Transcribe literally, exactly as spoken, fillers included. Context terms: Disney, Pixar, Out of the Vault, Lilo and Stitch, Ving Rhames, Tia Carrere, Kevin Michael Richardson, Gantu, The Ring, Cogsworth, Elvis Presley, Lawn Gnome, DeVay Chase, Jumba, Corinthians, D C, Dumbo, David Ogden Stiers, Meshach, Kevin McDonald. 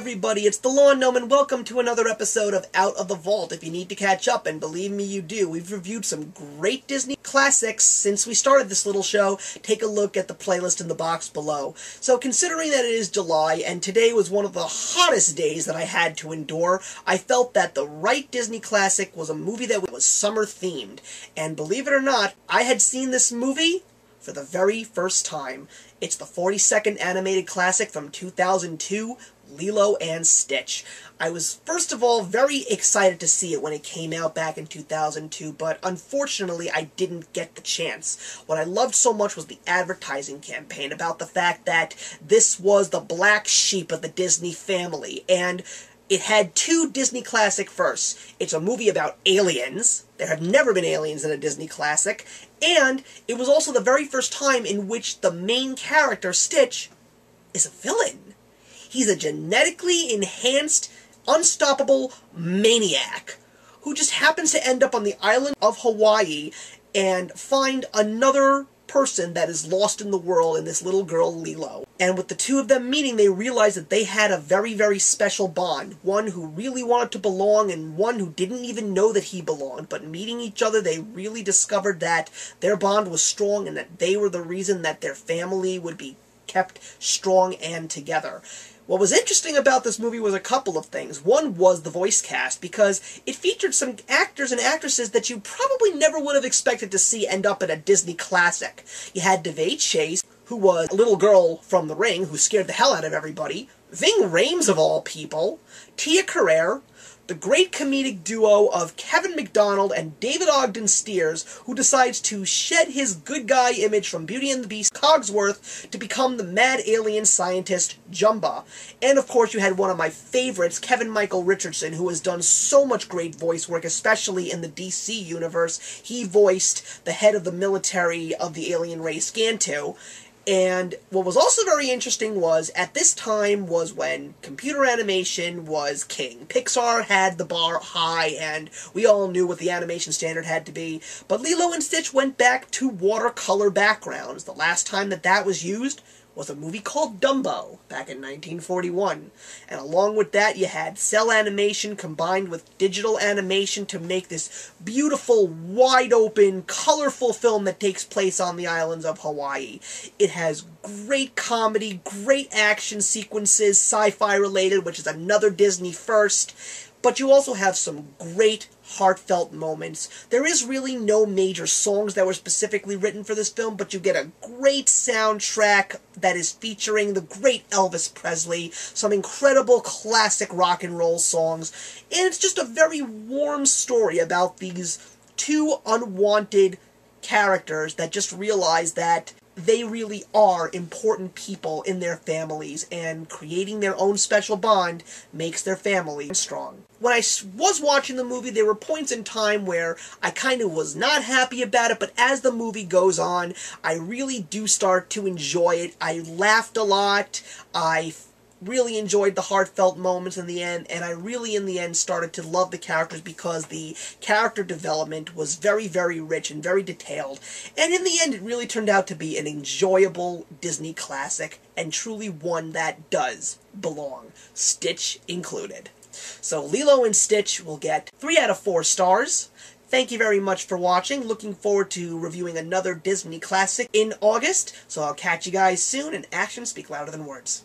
everybody, it's the Lawn Gnome, and welcome to another episode of Out of the Vault. If you need to catch up, and believe me you do, we've reviewed some great Disney classics since we started this little show. Take a look at the playlist in the box below. So considering that it is July, and today was one of the hottest days that I had to endure, I felt that the right Disney classic was a movie that was summer-themed. And believe it or not, I had seen this movie for the very first time. It's the forty-second animated classic from two thousand two, Lilo and Stitch. I was, first of all, very excited to see it when it came out back in two thousand two, but unfortunately I didn't get the chance. What I loved so much was the advertising campaign about the fact that this was the black sheep of the Disney family, and it had two Disney classic firsts. It's a movie about aliens. There have never been aliens in a Disney classic. And it was also the very first time in which the main character, Stitch, is a villain. He's a genetically enhanced, unstoppable maniac who just happens to end up on the island of Hawaii and find another person that is lost in the world in this little girl, Lilo. And with the two of them meeting, they realized that they had a very, very special bond. One who really wanted to belong and one who didn't even know that he belonged. But meeting each other, they really discovered that their bond was strong and that they were the reason that their family would be kept strong and together. What was interesting about this movie was a couple of things. One was the voice cast, because it featured some actors and actresses that you probably never would have expected to see end up in a Disney classic. You had DeVay Chase, who was a little girl from The Ring, who scared the hell out of everybody. Ving Rhames, of all people. Tia Carrere. The great comedic duo of Kevin McDonald and David Ogden Stiers, who decides to shed his good guy image from Beauty and the Beast Cogsworth to become the mad alien scientist Jumba. And of course you had one of my favorites, Kevin Michael Richardson, who has done so much great voice work, especially in the D C universe. He voiced the head of the military of the alien race, Gantu. And what was also very interesting was, at this time was when computer animation was king. Pixar had the bar high, and we all knew what the animation standard had to be. But Lilo and Stitch went back to watercolor backgrounds. The last time that that was used was a movie called Dumbo, back in nineteen forty-one. And along with that, you had cel animation combined with digital animation to make this beautiful, wide-open, colorful film that takes place on the islands of Hawaii. It has great comedy, great action sequences, sci-fi related, which is another Disney first. But you also have some great heartfelt moments. There is really no major songs that were specifically written for this film, but you get a great soundtrack that is featuring the great Elvis Presley, some incredible classic rock and roll songs, and it's just a very warm story about these two unwanted characters that just realize that they really are important people in their families, and creating their own special bond makes their family strong. When I was watching the movie, there were points in time where I kind of was not happy about it, but as the movie goes on, I really do start to enjoy it. I laughed a lot, I really enjoyed the heartfelt moments in the end, and I really in the end started to love the characters because the character development was very, very rich and very detailed. And in the end, it really turned out to be an enjoyable Disney classic, and truly one that does belong, Stitch included. So Lilo and Stitch will get three out of four stars. Thank you very much for watching. Looking forward to reviewing another Disney classic in August, so I'll catch you guys soon, and actions speak louder than words.